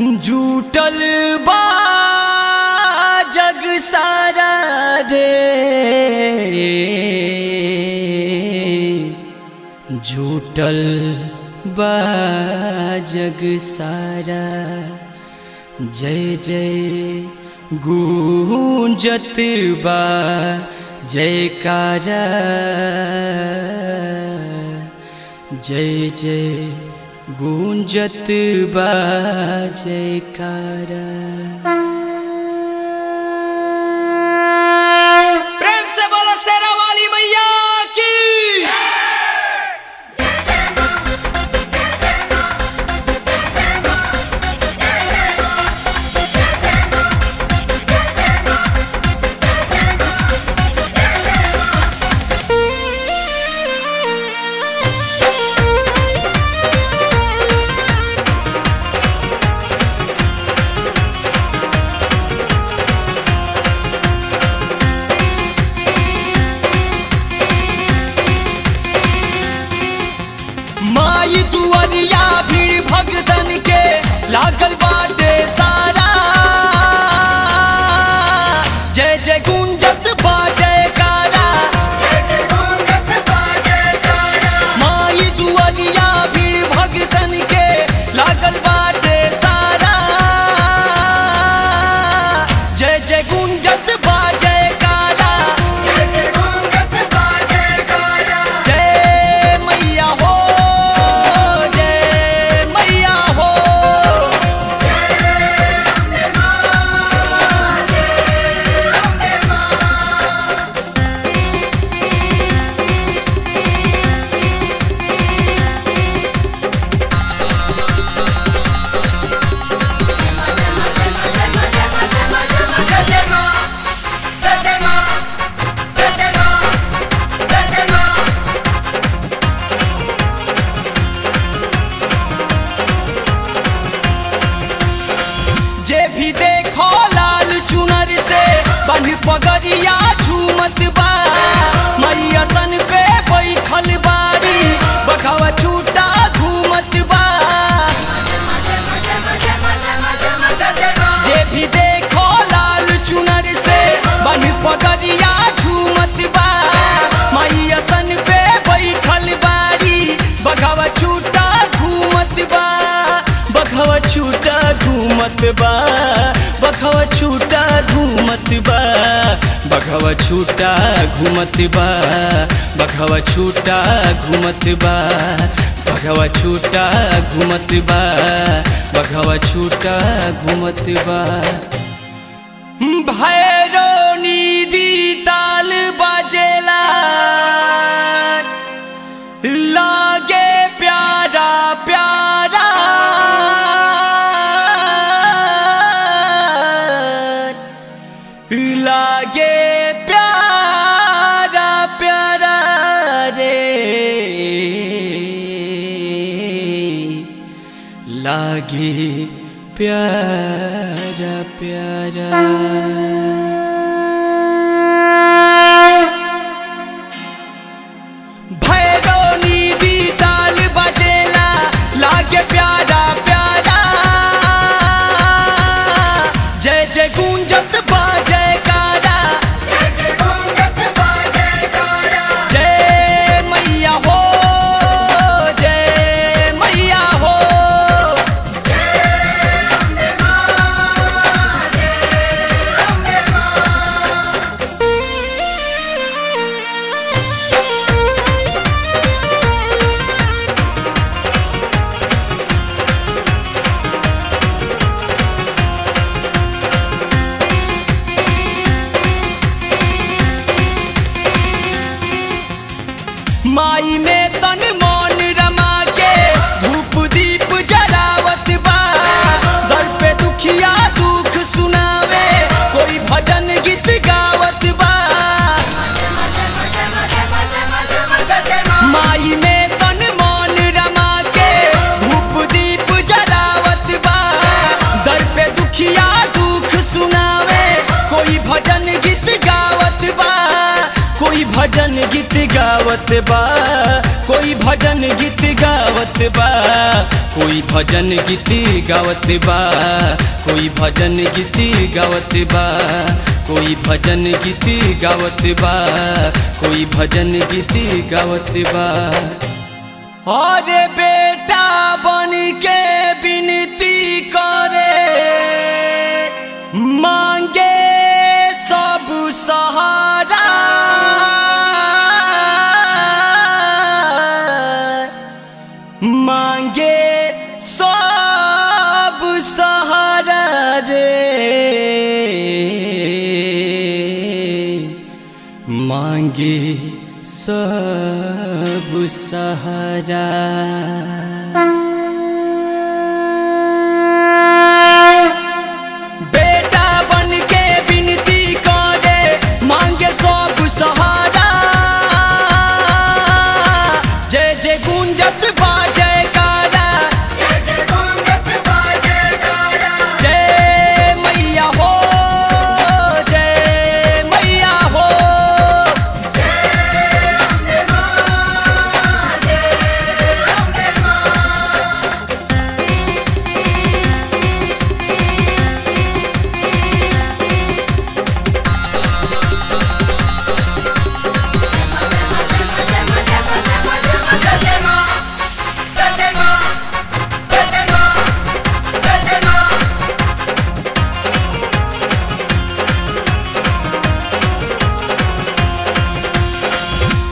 झूठल बा जग सारा रे, झूठल बा जग सारा। जय जय गूंजत बा जयकारा, जय जय गूंजत बा जयकारा। प्रेम से बोलो शेरा वाली मैया की। माई दुआरिया भीड़ भगतन के लागल बाटे सारा, जय जय गूंजत बा जयकारा, माई दुआरिया भीड़ भगतन के लागल बाटे सारा, जय जय गूंजत बा जयकारा। पगरिया झूमत बा मैया सन पे बैठल बारी, बखावा छूटा घूमत बा। जे भी देखो लाल चुनर से बन पगरिया झूमत बा मैया सन पे बैठल बारी, बखावा छूटा घूमत बा, बखावा छूटा घूमत बा, बखावा छूटा घूमत बा, बघवा छूटा घूमत बा, बघवा छूटा घूमत बा, बघवा छूटा घूमत बा, बघवा छूटा घूमत बा। भैरो निधि ताल बजेला लागे प्यारा प्यारा, लागे प्यारा प्यारा रे, लागे प्यारा प्यारा। गावत बा, कोई भजन गीत गावत बा, कोई भजन गीत गावत बा, कोई भजन गीत गावत बा, कोई भजन गीत गावत बा, कोई भजन गीत गावत बा। अरे बेटा बन के विनती करे, मांगे सब सहारा, मांगे सब सहारा रे, मांगे सब सहारा। बेटा बन के विनती करे, मांगे सब सहारा, जय जय गुंजत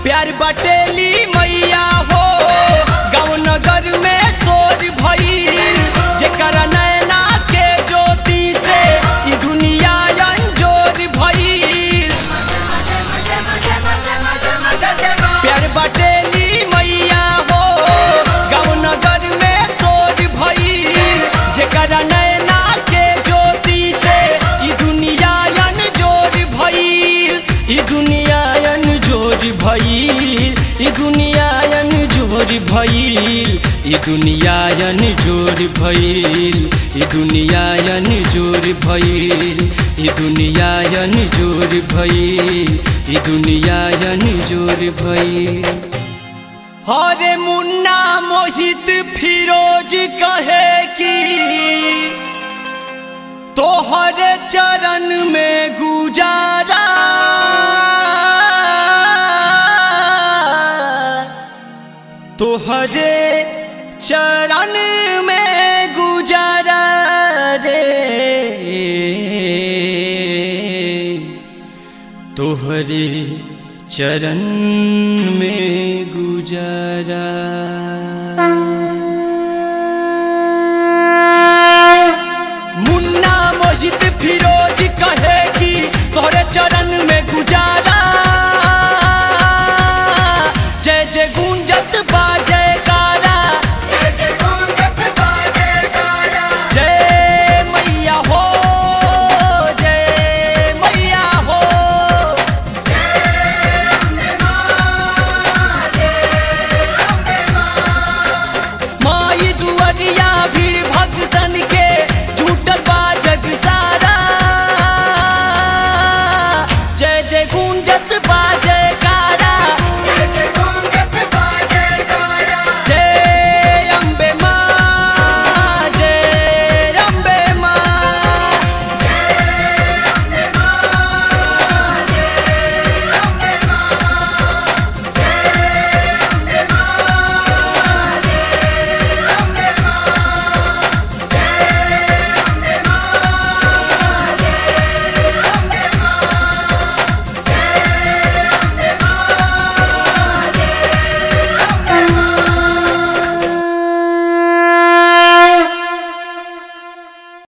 प्यार बटेली मैया हो, गाँव नगर में शोर भइल, जेकर नैना के ज्योति से ई दुनिया अंजोर भइल। प्यार बटेली मैया हो, गाँव नगर में शोर भइल, जेकर नैना के ज्योति से ई दुनिया अंजोर भइल, ई दुनिया भइल, ई दुनिया अंजोर भइल, ई दुनिया अंजोर भइल, ई दुनिया अंजोर भइल, ई दुनिया अंजोर भइल, ई दुनिया अंजोर भइल। हरे मुन्ना मोहित फिरोज कहे कि तोहर चरण में गुजारा, तोहरे चरण में गुजारा रे, तोहरे चरण में गुजारा।